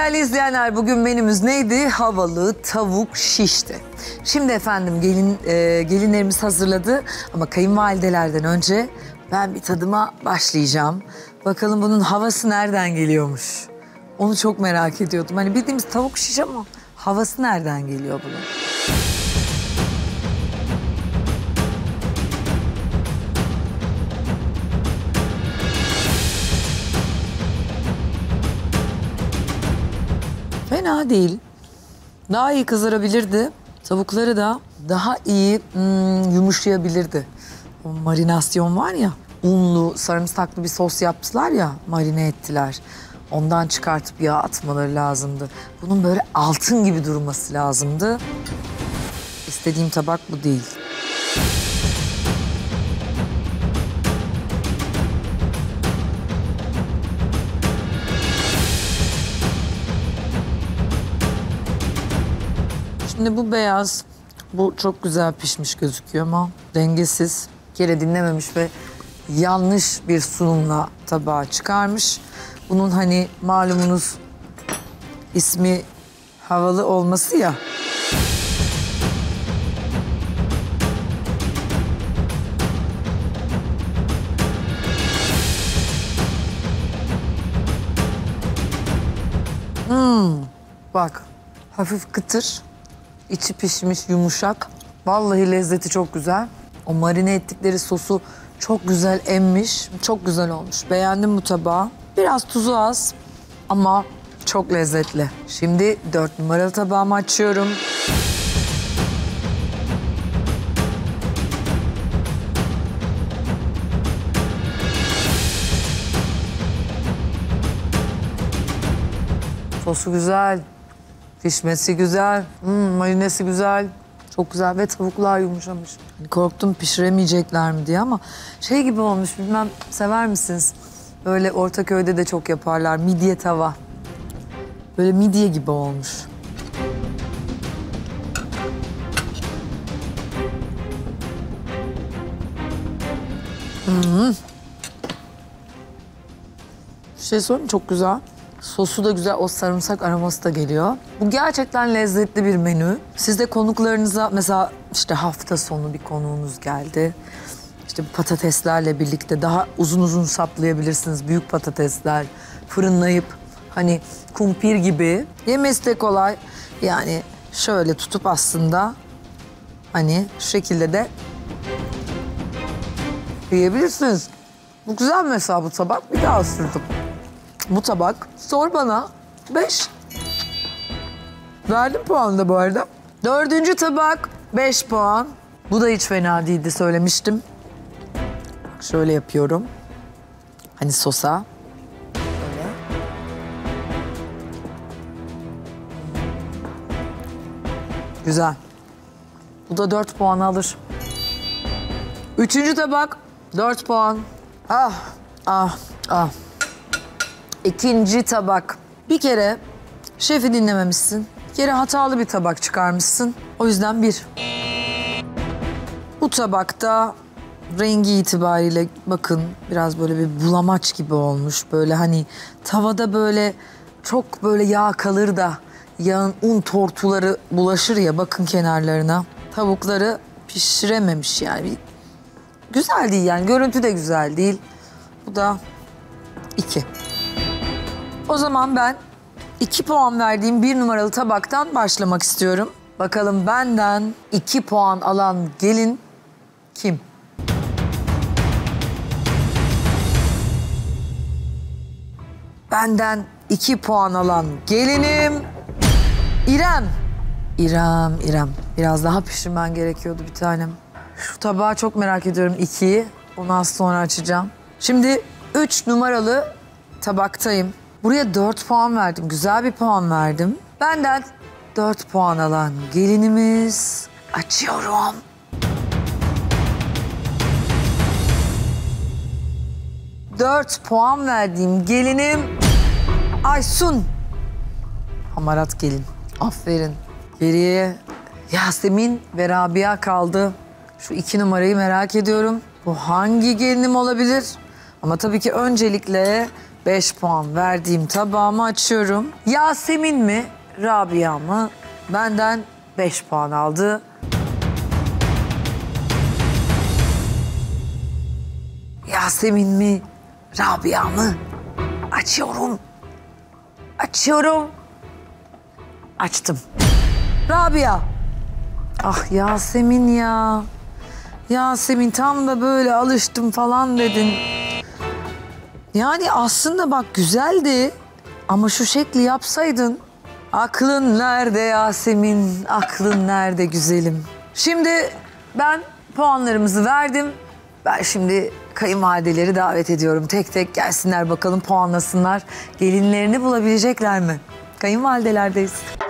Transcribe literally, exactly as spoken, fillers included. Değerli izleyenler, bugün menümüz neydi? Havalı tavuk şişti. Şimdi efendim gelin e, gelinlerimiz hazırladı ama kayınvalidelerden önce ben bir tadıma başlayacağım. Bakalım bunun havası nereden geliyormuş? Onu çok merak ediyordum. Hani bildiğimiz tavuk şiş ama havası nereden geliyor bunun? Fena değil. Daha iyi kızarabilirdi. Tavukları da daha iyi hmm, yumuşayabilirdi. O marinasyon var ya, unlu, sarımsaklı bir sos yaptılar ya, marine ettiler. Ondan çıkartıp yağ atmaları lazımdı. Bunun böyle altın gibi durması lazımdı. İstediğim tabak bu değil. Şimdi bu beyaz, bu çok güzel pişmiş gözüküyor ama dengesiz. Bir kere dinlememiş ve yanlış bir sunumla tabağa çıkarmış. Bunun hani malumunuz ismi havalı olması ya. Hmm, bak hafif kıtır. İçi pişmiş, yumuşak. Vallahi lezzeti çok güzel. O marine ettikleri sosu çok güzel emmiş. Çok güzel olmuş. Beğendim bu tabağı. Biraz tuzu az ama çok lezzetli. Şimdi dört numaralı tabağımı açıyorum. Sosu güzel. Pişmesi güzel, hmm, marinesi güzel, çok güzel ve tavuklar yumuşamış. Korktum pişiremeyecekler mi diye ama şey gibi olmuş, bilmem sever misiniz? Böyle Ortaköy'de de çok yaparlar, midye tava. Böyle midye gibi olmuş. Hmm. Bir şey sorayım, çok güzel. Sosu da güzel, o sarımsak aroması da geliyor. Bu gerçekten lezzetli bir menü. Siz de konuklarınıza, mesela işte hafta sonu bir konuğunuz geldi. İşte patateslerle birlikte daha uzun uzun saplayabilirsiniz. Büyük patatesler fırınlayıp hani kumpir gibi. Yemesi de kolay. Yani şöyle tutup aslında hani şu şekilde de yiyebilirsiniz. Bu güzel mesela bu tabak. Bir daha sürdüm. Bu tabak, sor bana, beş. Verdim puanı da bu arada. Dördüncü tabak, beş puan. Bu da hiç fena değildi, söylemiştim. Bak şöyle yapıyorum. Hani sosa. Böyle. Güzel. Bu da dört puan alır. Üçüncü tabak, dört puan. Ah, ah, ah. İkinci tabak. Bir kere şefi dinlememişsin. Bir kere hatalı bir tabak çıkarmışsın. O yüzden bir. Bu tabakta rengi itibariyle bakın biraz böyle bir bulamaç gibi olmuş. Böyle hani tavada böyle çok böyle yağ kalır da yağın un tortuları bulaşır ya, bakın kenarlarına. Tavukları pişirememiş yani. Güzel değil yani, görüntü de güzel değil. Bu da iki. O zaman ben iki puan verdiğim bir numaralı tabaktan başlamak istiyorum. Bakalım benden iki puan alan gelin kim? Benden iki puan alan gelinim İrem. İrem, İrem. Biraz daha pişirmen gerekiyordu bir tanem. Şu tabağı çok merak ediyorum, ikiyi. Onu az sonra açacağım. Şimdi üç numaralı tabaktayım. Buraya dört puan verdim. Güzel bir puan verdim. Benden dört puan alan gelinimiz. Açıyorum. Dört puan verdiğim gelinim Aysun. Hamarat gelin. Aferin. Geriye Yasemin ve Rabia kaldı. Şu iki numarayı merak ediyorum. Bu hangi gelinim olabilir? Ama tabii ki öncelikle beş puan verdiğim tabağımı açıyorum. Yasemin mi, Rabia mı? Benden beş puan aldı. Yasemin mi, Rabia mı? Açıyorum. Açıyorum. Açtım. Rabia. Ah Yasemin ya. Yasemin tam da böyle alıştım falan dedin. Yani aslında bak güzeldi ama şu şekli yapsaydın. Aklın nerede Yasemin? Aklın nerede güzelim? Şimdi ben puanlarımızı verdim. Ben şimdi kayınvalideleri davet ediyorum. Tek tek gelsinler bakalım puanlasınlar. Gelinlerini bulabilecekler mi? Kayınvalidelerdeyiz.